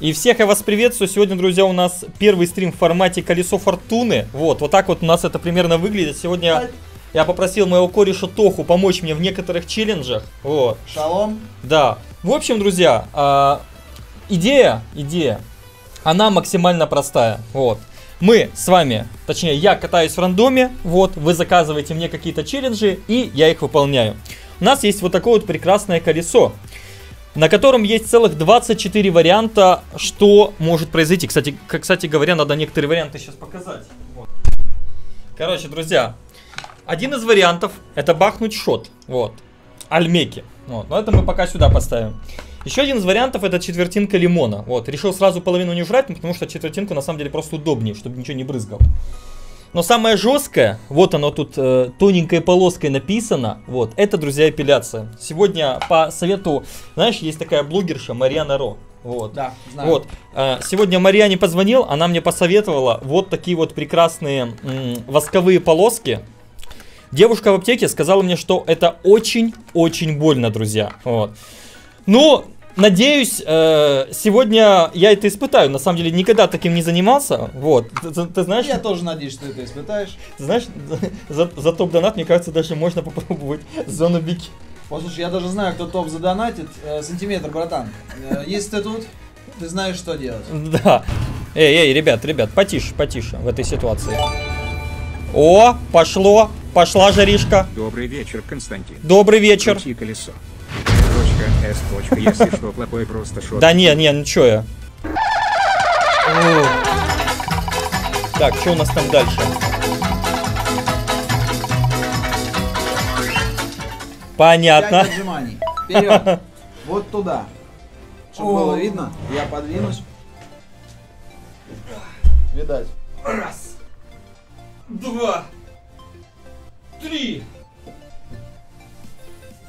И всех я вас приветствую. Сегодня, друзья, у нас первый стрим в формате «Колесо Фортуны». Вот так вот у нас это примерно выглядит. Сегодня я попросил моего кореша Тоху помочь мне в некоторых челленджах. Вот. Шалом. Да. В общем, друзья, идея, она максимально простая. Вот. Мы с вами, точнее, я катаюсь в рандоме. Вот, вы заказываете мне какие-то челленджи, и я их выполняю. У нас есть вот такое вот прекрасное колесо, на котором есть целых 24 варианта, что может произойти. Кстати говоря, надо некоторые варианты сейчас показать. Вот. Короче, друзья, один из вариантов — это бахнуть шот. Вот. Альмеки. Вот. Но это мы пока сюда поставим. Еще один из вариантов — это четвертинка лимона. Вот. Решил сразу половину не жрать, потому что четвертинку на самом деле просто удобнее, чтобы ничего не брызгало. Но самое жесткое, вот оно тут тоненькой полоской написано, вот, это, друзья, эпиляция. Сегодня по совету, знаешь, есть такая блогерша Марьяна Ро. Вот. Да, знаю. Вот. Сегодня Марьяне позвонил, она мне посоветовала вот такие вот прекрасные восковые полоски. Девушка в аптеке сказала мне, что это очень-очень больно, друзья. Вот. Ну, надеюсь, сегодня я это испытаю. На самом деле, никогда таким не занимался. Вот. Ты знаешь? Я тоже надеюсь, что это испытаешь. Ты знаешь, за топ-донат, мне кажется, даже можно попробовать зону бики. Послушай, я даже знаю, кто топ задонатит. Сантиметр, братан. Если ты тут, ты знаешь, что делать. Да. Эй, ребят, потише в этой ситуации. О, пошла жаришка. Добрый вечер, Константин. Добрый вечер. Крути колесо. Если что, плохой просто шот. Да не, ничего я. Так, что у нас там дальше? Понятно. Вперед. Вот туда. Чтобы было видно, я подвинусь. Видать. Раз. Два. Три.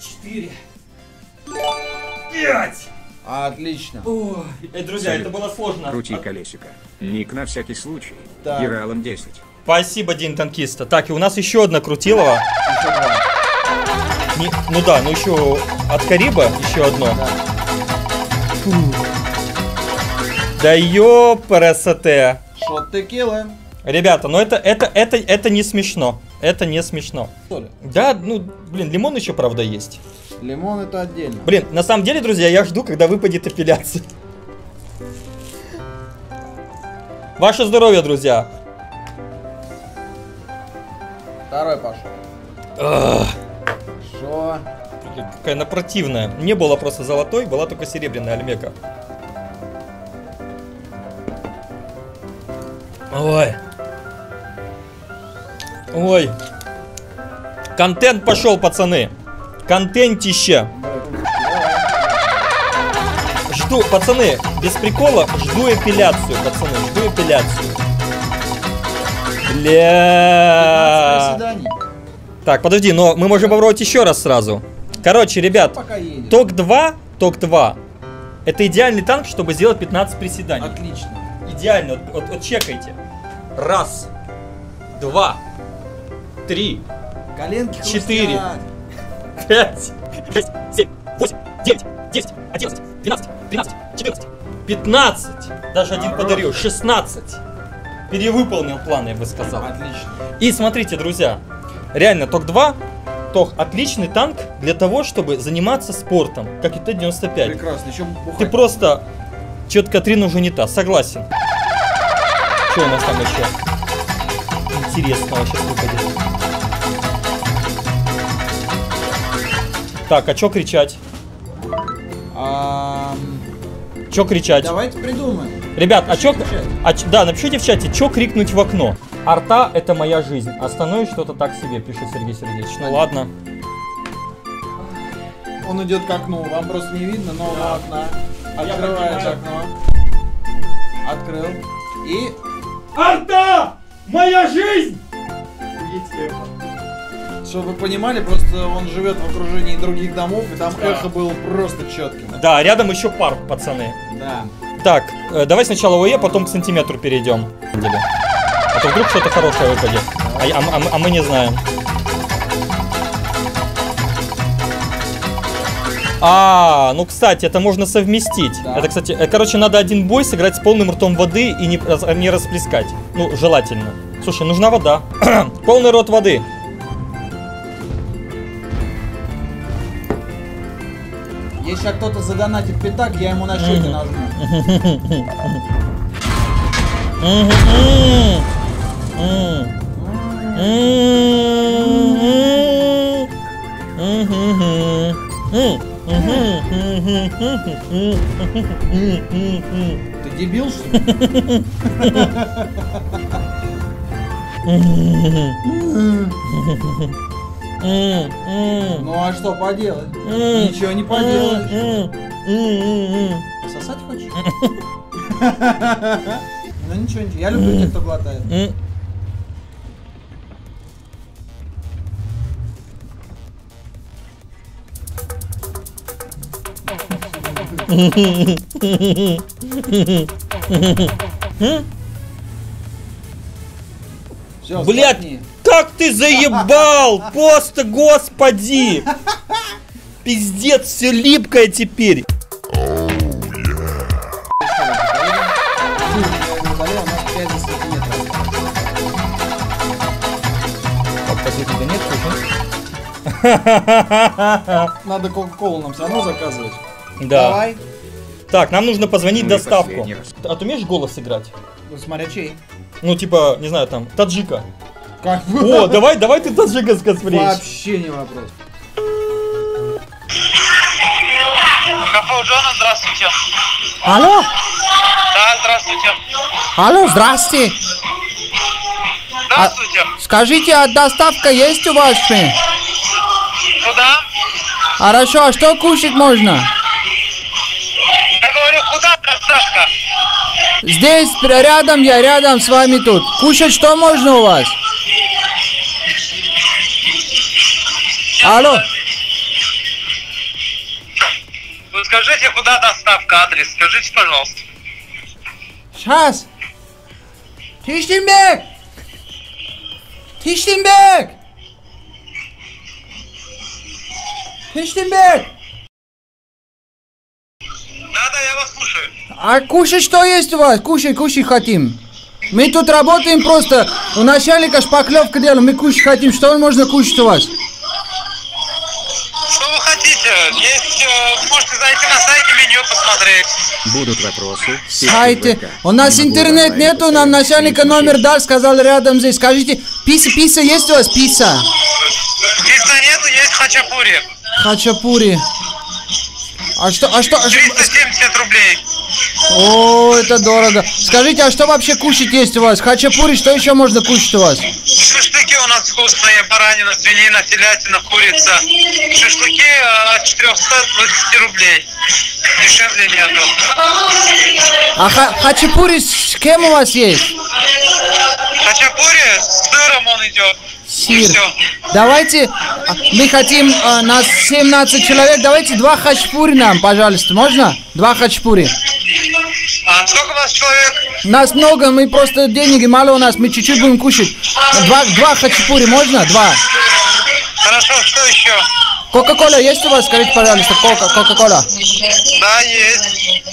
Четыре. 5! Отлично. О, друзья, салют. Это было сложно. Крути колесико. Ник на всякий случай. Гералом 10. Спасибо, День танкиста. Так, и у нас еще одна крутилова. Ну да, ну еще от Кариба еще одно. Да, да ёпрасоте. Шот текилы. Ребята, ну это не смешно. Это не смешно. Да, ну, блин, лимон еще, правда, есть. Лимон — это отдельно. Блин, на самом деле, друзья, я жду, когда выпадет апелляция. Ваше здоровье, друзья. Второй пошел. Шо? Какая она противная. Не было просто золотой, была только серебряная альмека. Ой. Ой. Контент пошел, пацаны. Контентище. Жду, пацаны, без прикола, жду эпиляцию, пацаны, жду эпиляцию. Бля. Так, подожди, но мы можем попробовать еще раз сразу. Короче, ребят, ТОК-2, это идеальный танк, чтобы сделать 15 приседаний. Отлично. Идеально, вот чекайте. Раз, два, три, коленки, 4. 5, 6, 7, 8, 9, 10, 11, 12, 13, 14, 15. Даже один подарил. 16. Перевыполнил планы, я бы сказал. Отлично. И смотрите, друзья. Реально, ТОК-2. ТОК — отличный танк для того, чтобы заниматься спортом. Как и Т-95. Прекрасно. Еще бухать. Ты просто... Четко три уже не та. Согласен. Что у нас там еще интересного сейчас выходит? Так, а чё кричать? Чё кричать? Давайте придумаем. Ребят, да, напишите в чате, чё крикнуть в окно. Арта — это моя жизнь. Останови что-то так себе, пишет Сергей Сергеевич. Ну ладно. Он идет к окну, вам просто не видно, но он у окна. Открывает окно. Открыл. И... Арта! Моя жизнь! Чтобы вы понимали, просто он живет в окружении других домов, и там эхо было просто четким. Да, рядом еще парк, пацаны. Да. Так, давай сначала ОЕ, потом к сантиметру перейдем. А то вдруг что-то хорошее выпадет. А мы не знаем. А, ну, кстати, это можно совместить. Да. Это, кстати, короче, надо один бой сыграть с полным ртом воды и не расплескать. Ну, желательно. Слушай, нужна вода. Полный рот воды. Если кто-то задонатит пятак, я ему на счете нажму. Ты дебил, что ли? Ну а что поделать? Ничего не поделаешь. Сосать хочешь? Ну ничего, ничего. Я люблю тех, кто глотает. Блядь, как ты заебал! Просто, господи! Пиздец, все липкое теперь! Надо Кока-Колу нам все равно заказывать. Да. Давай. Так, нам нужно позвонить доставку. А ты умеешь голос играть? Ну, смотря чей. Ну, типа, не знаю, там, таджика. Как? О, давай, давай ты таджика скосплеишь. Вообще не вопрос. Кафе у Джона, здравствуйте. Алло? Да, здравствуйте. Алло, здрасте. Здравствуйте. А, скажите, а доставка есть у вас? Куда? Хорошо, а что кушать можно? Я говорю, куда доставка? Здесь, рядом, я рядом с вами тут. Кушать что можно у вас? Алло. Вы скажите, куда доставка, адрес? Скажите, пожалуйста. Сейчас. Тишинберг! Тишинберг! Тишинберг! Да, я вас слушаю. А кушать что есть у вас? Кушать, кушать хотим. Мы тут работаем просто. У начальника шпаклевка делаем. Мы кушать хотим. Что можно кушать у вас? Что вы хотите? Есть, можете зайти на сайте меню посмотреть. Будут вопросы. Сайте. У нас интернет нету. Нам начальника номер дал, сказал рядом здесь. Скажите, пицца, пицца есть у вас? Пицца. Пицца нету, есть хачапури. Хачапури. А что, а что? 370 рублей. О, это дорого. Скажите, а что вообще кушать есть у вас? Хачапури, что еще можно кушать у вас? Шашлыки у нас вкусные, баранина, свинина, телятина, курица. Шашлыки от 420 рублей. Дешевле нету. А хачапури с кем у вас есть? Хачапури с сыром он идет. Сир. Давайте, мы хотим, нас 17 человек, давайте 2 хачапури нам, пожалуйста, можно? 2 хачапури. А сколько у нас человек? Нас много, мы просто денег мало у нас, мы чуть-чуть будем кушать. 2 хачапури можно? 2. Хорошо, что еще? Кока-кола есть у вас, скажите, пожалуйста, кока-кола? Да, есть.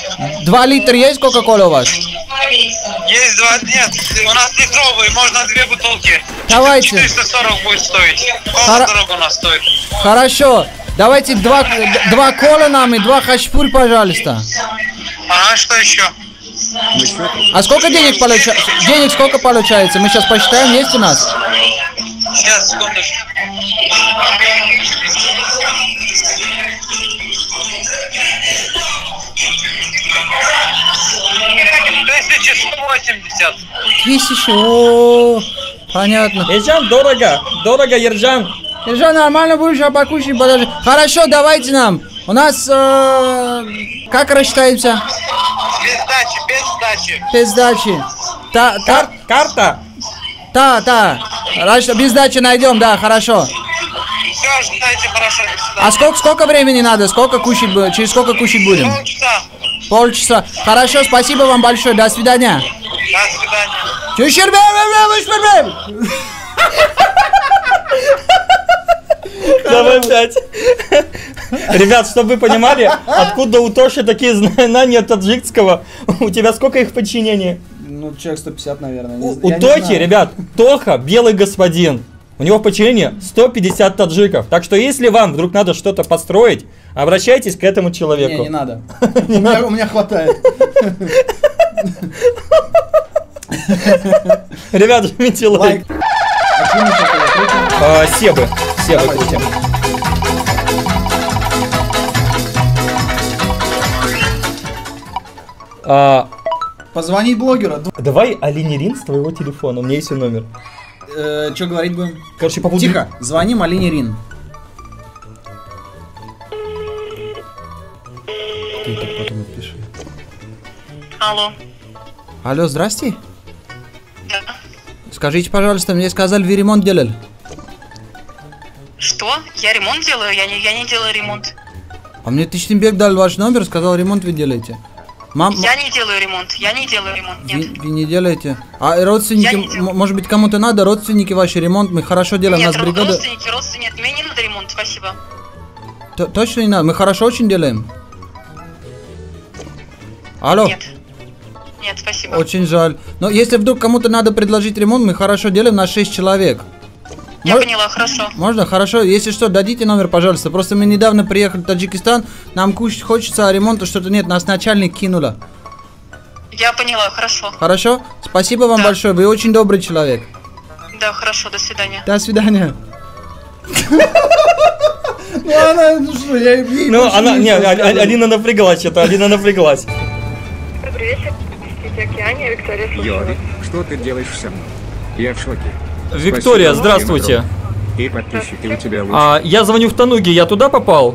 2 литра есть кока-кола у вас? Есть 2, нет, у нас литровые, можно 2 бутылки. Давайте. 440 будет стоить. Кола дорого у нас стоит. Хорошо, давайте 2 кола нам и 2 хачапури, пожалуйста. А что еще? А сколько денег получается? Денег сколько получается? Мы сейчас посчитаем, есть у нас? Сейчас, секундочку. Тысяча, о, понятно. Ержан, дорого, дорого, Ержан. Ержан, нормально будешь, а покушать подожди. Хорошо, давайте нам. У нас, как рассчитаемся? Без сдачи. Карта? Да. Без сдачи найдем, да, хорошо. Все, ждайте, хорошо. А сколько времени надо? Сколько кушать будем? Через сколько кушать будем? Полчаса. Полчаса. Хорошо, спасибо вам большое. До свидания. До свидания. Давай 5. Ребят, чтобы вы понимали, откуда у Тоши такие знания таджикского? У тебя сколько их подчинений? Ну, человек 150, наверное. У Тохи, ребят, Тоха, белый господин. У него в подчинении 150 таджиков. Так что, если вам вдруг надо что-то построить, обращайтесь к этому человеку. Не, не надо. У меня хватает. Ребят, жмите лайк. Себы. Себы крутим. Позвони блогеру. Давай Алинерин с твоего телефона. У меня есть и номер. Что говорить будем? Короче, по поводу... Тихо, звоним Алинерин. Ты так потом напиши. Алло. Алло, здрасте. Да. Скажите, пожалуйста, мне сказали, вы ремонт делали. Что? Я ремонт делаю? Я не делаю ремонт. А мне Тишинберг дал ваш номер, сказал, ремонт вы делаете. Мам... Я не делаю ремонт, нет. Вы не делаете? А родственники, может быть, кому-то надо, родственники ваши ремонт, мы хорошо делаем, нет, у нас бригада... родственники, мне не надо ремонт, спасибо. Точно не надо, мы хорошо очень делаем. Алло? Нет, нет, спасибо. Очень жаль. Но если вдруг кому-то надо предложить ремонт, мы хорошо делаем на 6 человек. Я поняла, хорошо. Можно? Хорошо. Если что, дадите номер, пожалуйста. Просто мы недавно приехали в Таджикистан, нам кушать хочется, а ремонта что-то нет. Нас начальник кинула. Я поняла, хорошо. Хорошо? Спасибо вам большое, вы очень добрый человек. Да, хорошо, до свидания. До свидания. Ну она, ну что, я ей... Ну она, не, Алина напряглась что-то, Алина напряглась. Добрый вечер, Океания, Виктория Слушина. Что ты делаешь со мной? Я в шоке. Виктория, здравствуйте. И подписчики у тебя лучше. Я звоню в Тануки, я туда попал?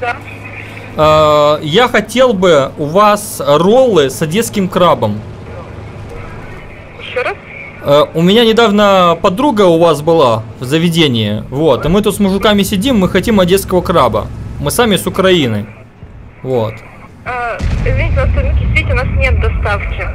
Да. Я хотел бы у вас роллы с одесским крабом. Еще раз? У меня недавно подруга у вас была в заведении, вот, и мы тут с мужиками сидим, мы хотим одесского краба. Мы сами с Украины, вот. Извините, в Тануки сидите, у нас нет доставки.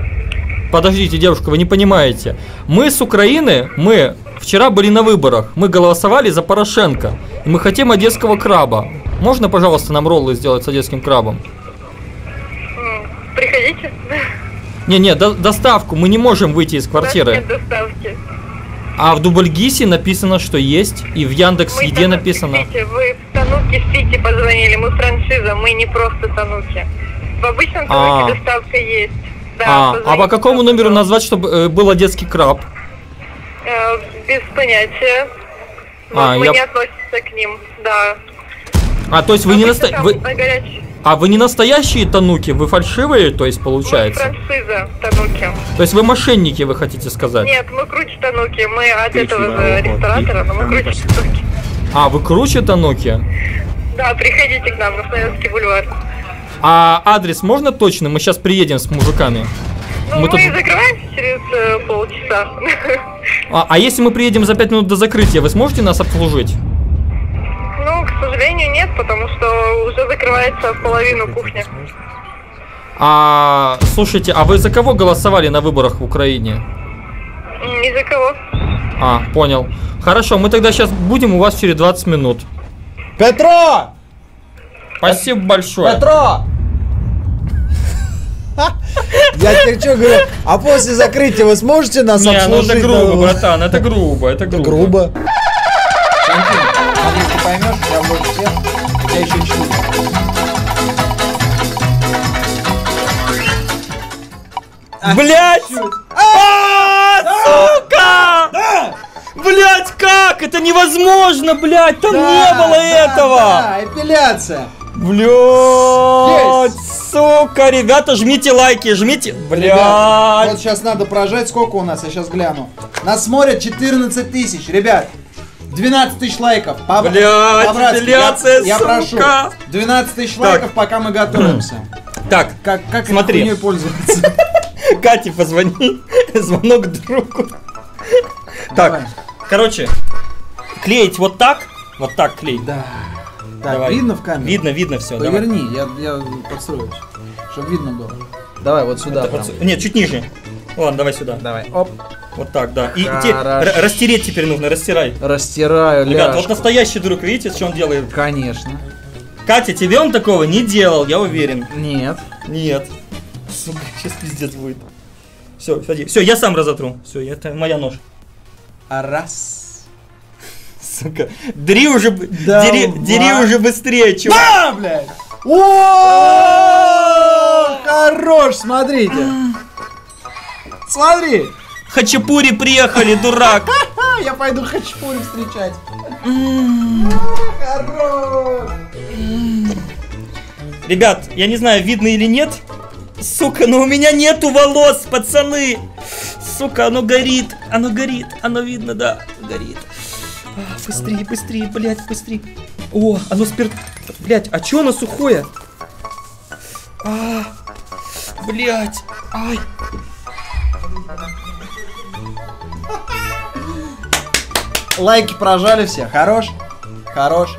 Подождите, девушка, вы не понимаете. Мы с Украины, мы вчера были на выборах, мы голосовали за Порошенко. Мы хотим одесского краба. Можно, пожалуйста, нам роллы сделать с одесским крабом? Приходите. Не-не, доставку, мы не можем выйти из квартиры. Нет доставки. А в Дубль-Гисе написано, что есть, и в Яндекс.Еде написано. Вы в Тануки Сити позвонили, мы франшиза, мы не просто Тануки. В обычном Тануки доставка есть. Да, а по какому номеру назвать, чтобы был одесский краб? Без понятия. Мы не относимся к ним, да. А то есть вы не настоящие? А вы не настоящие тануки, вы фальшивые, то есть получается? Мы франшиза тануки. То есть вы мошенники, вы хотите сказать? Нет, мы круче тануки, мы от этого ресторатора, но мы круче тануки. А вы круче тануки? Да, приходите к нам на Смоленский бульвар. А адрес можно точно? Мы сейчас приедем с мужиками. Ну, мы закрываемся через полчаса. А если мы приедем за 5 минут до закрытия, вы сможете нас обслужить? Ну, к сожалению, нет, потому что уже закрывается половину кухни. Слушайте, а вы за кого голосовали на выборах в Украине? Ни за кого. Понял. Хорошо, мы тогда сейчас будем у вас через 20 минут. Петро! Спасибо большое. Петро! Я тебе что говорю, а после закрытия вы сможете нас обслужить? Не, это грубо, братан, это грубо, это грубо. А если поймешь, я больше всех, я еще чую. Блять! Сука! Блять, как? Это невозможно, блять! Там не было этого! Да, апелляция! Блять, сука, ребята, жмите лайки, жмите. Блять. Вот сейчас надо прожать, сколько у нас, я сейчас гляну. Нас смотрят 14 тысяч, ребят. 12 тысяч лайков. Блять, апелляция, я прошу. 12 тысяч лайков, пока мы готовимся. Так, как смотри. Как пользоваться? Кате позвони, звонок другу. Так, короче, клеить вот так клеить. Да. Так, давай. Видно в камеру? Видно, видно все. Поверни, я подстроюсь, чтобы видно было. Давай вот сюда. Нет, чуть ниже. Ладно, давай сюда. Давай. Оп. Вот так, да. И растереть теперь нужно, растирай. Растираю, ребят, ляжку. Вот настоящий друг, видите, что он делает? Конечно. Катя, тебе он такого не делал, я уверен. Нет. Нет. Сука, сейчас пиздец будет. Все, сходи. Все, я сам разотру. Все, это моя нож. Раз. Сука. Дри уже. Да, дери уже быстрее, чувак. Да, блядь! О! Хорош, смотрите. Смотри! Хачапури приехали, дурак! Я пойду хачапури встречать. Хорош! Ребят, я не знаю, видно или нет. Сука, но у меня нету волос, пацаны. Сука, оно горит. Оно горит, оно видно, да. Горит. Быстрее, быстрее, блядь, быстрее. О, оно спирт... Блядь, а чё оно сухое? Блядь. Ай. Лайки прожали все. Хорош. Хорош.